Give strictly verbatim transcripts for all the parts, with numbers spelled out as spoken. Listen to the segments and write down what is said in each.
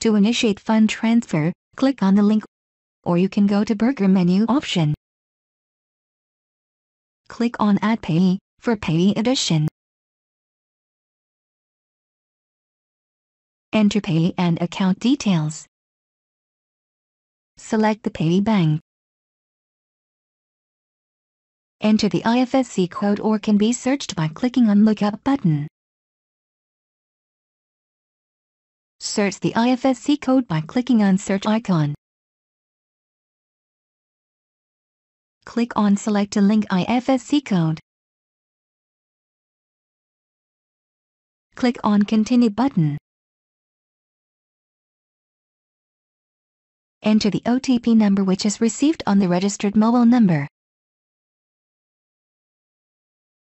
To initiate fund transfer, click on the link, or you can go to Burger menu option. Click on Add Payee for Payee Addition. Enter Payee and account details. Select the Payee Bank. Enter the I F S C code or can be searched by clicking on Lookup button. Search the I F S C code by clicking on search icon. Click on select a link I F S C code. Click on continue button. Enter the O T P number which is received on the registered mobile number.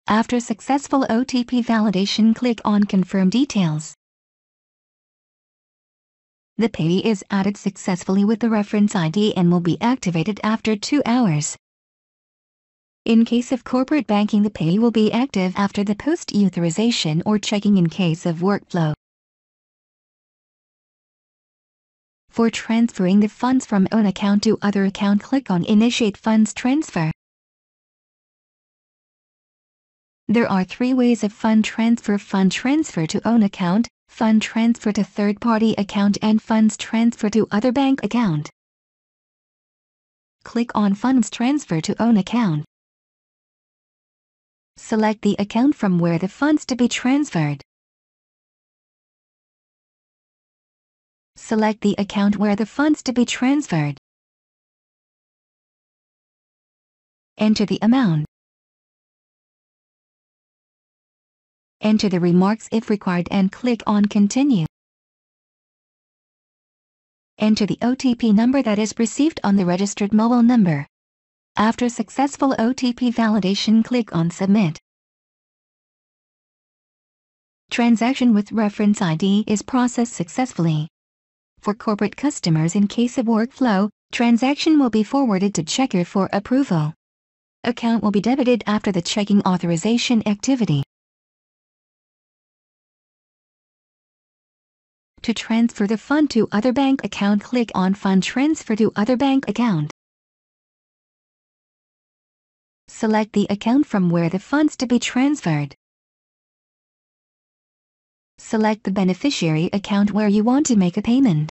After successful O T P validation, click on confirm details. The payee is added successfully with the reference I D and will be activated after two hours. In case of corporate banking, the payee will be active after the post-authorization or checking in case of workflow. For transferring the funds from own account to other account, click on Initiate Funds Transfer. There are three ways of fund transfer: fund transfer to own account, fund transfer to third-party account, and funds transfer to other bank account. Click on Funds Transfer to Own Account. Select the account from where the funds to be transferred. Select the account where the funds to be transferred. Enter the amount. Enter the remarks if required and click on Continue. Enter the O T P number that is received on the registered mobile number. After successful O T P validation, click on Submit. Transaction with reference I D is processed successfully. For corporate customers, in case of workflow, transaction will be forwarded to checker for approval. Account will be debited after the checking authorization activity. To transfer the fund to other bank account, click on Fund Transfer to Other Bank Account. Select the account from where the funds to be transferred. Select the beneficiary account where you want to make a payment.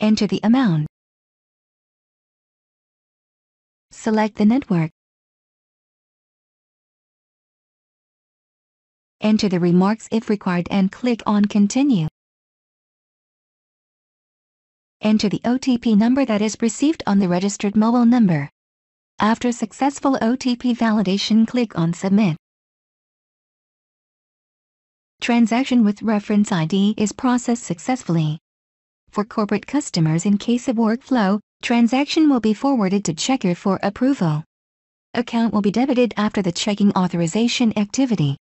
Enter the amount. Select the network. Enter the remarks if required and click on Continue. Enter the O T P number that is received on the registered mobile number. After successful O T P validation, click on Submit. Transaction with reference I D is processed successfully. For corporate customers, in case of workflow, transaction will be forwarded to checker for approval. Account will be debited after the checking authorization activity.